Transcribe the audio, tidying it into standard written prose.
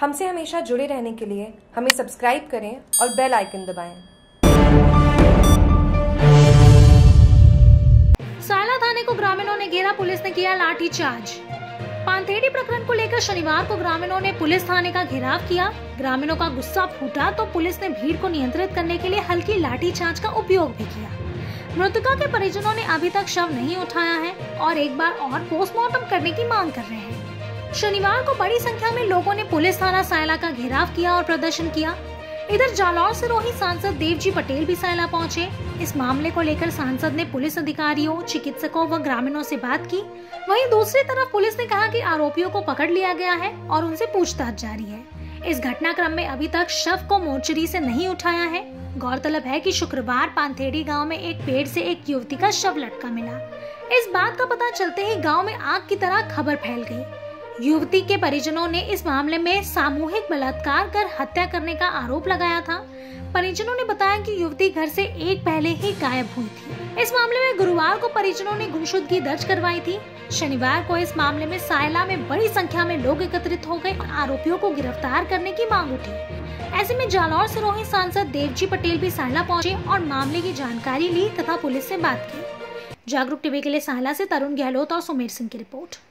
हमसे हमेशा जुड़े रहने के लिए हमें सब्सक्राइब करें और बेल आइकन दबाएं। सायला थाने को ग्रामीणों ने घेरा, पुलिस ने किया लाठीचार्ज। पांथेड़ी प्रकरण को लेकर शनिवार को ग्रामीणों ने पुलिस थाने का घेराव किया। ग्रामीणों का गुस्सा फूटा तो पुलिस ने भीड़ को नियंत्रित करने के लिए हल्की लाठीचार्ज का उपयोग भी किया। मृतका के परिजनों ने अभी तक शव नहीं उठाया है और एक बार और पोस्टमार्टम करने की मांग कर रहे हैं। शनिवार को बड़ी संख्या में लोगों ने पुलिस थाना सायला का घेराव किया और प्रदर्शन किया। इधर जालोर-सिरोही सांसद देवजी पटेल भी सायला पहुंचे। इस मामले को लेकर सांसद ने पुलिस अधिकारियों, चिकित्सकों व ग्रामीणों से बात की। वहीं दूसरी तरफ पुलिस ने कहा कि आरोपियों को पकड़ लिया गया है और उनसे पूछताछ जारी है। इस घटनाक्रम में अभी तक शव को मोर्चरी से नहीं उठाया है। गौरतलब है कि शुक्रवार पांथेड़ी गांव में एक पेड़ से एक युवती का शव लटका मिला। इस बात का पता चलते ही गांव में आग की तरह खबर फैल गई। युवती के परिजनों ने इस मामले में सामूहिक बलात्कार कर हत्या करने का आरोप लगाया था। परिजनों ने बताया कि युवती घर से एक पहले ही गायब हुई थी। इस मामले में गुरुवार को परिजनों ने गुमशुदगी दर्ज करवाई थी। शनिवार को इस मामले में सायला में बड़ी संख्या में लोग एकत्रित हो गए और आरोपियों को गिरफ्तार करने की मांग उठी। ऐसे में जालोर-सिरोही सांसद देवजी पटेल भी सायला पहुँचे और मामले की जानकारी ली तथा पुलिस से बात की। जागरूक टीवी के लिए सायला से तरुण गहलोत और सुमेर सिंह की रिपोर्ट।